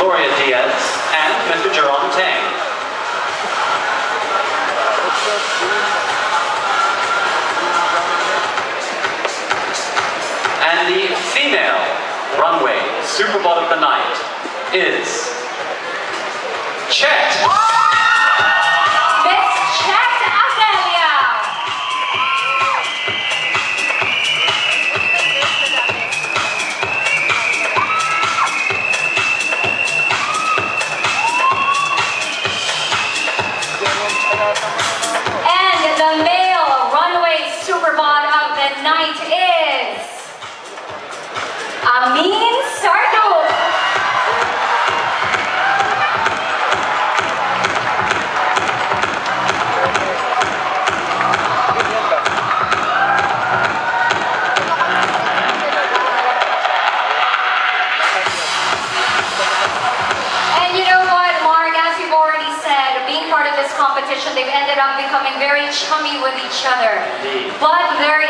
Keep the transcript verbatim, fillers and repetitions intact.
Gloria Diaz, and Mister Jerome Tang. And the female runway supermodel of the night is Chet. Competition, they've ended up becoming very chummy with each other. Indeed. But there is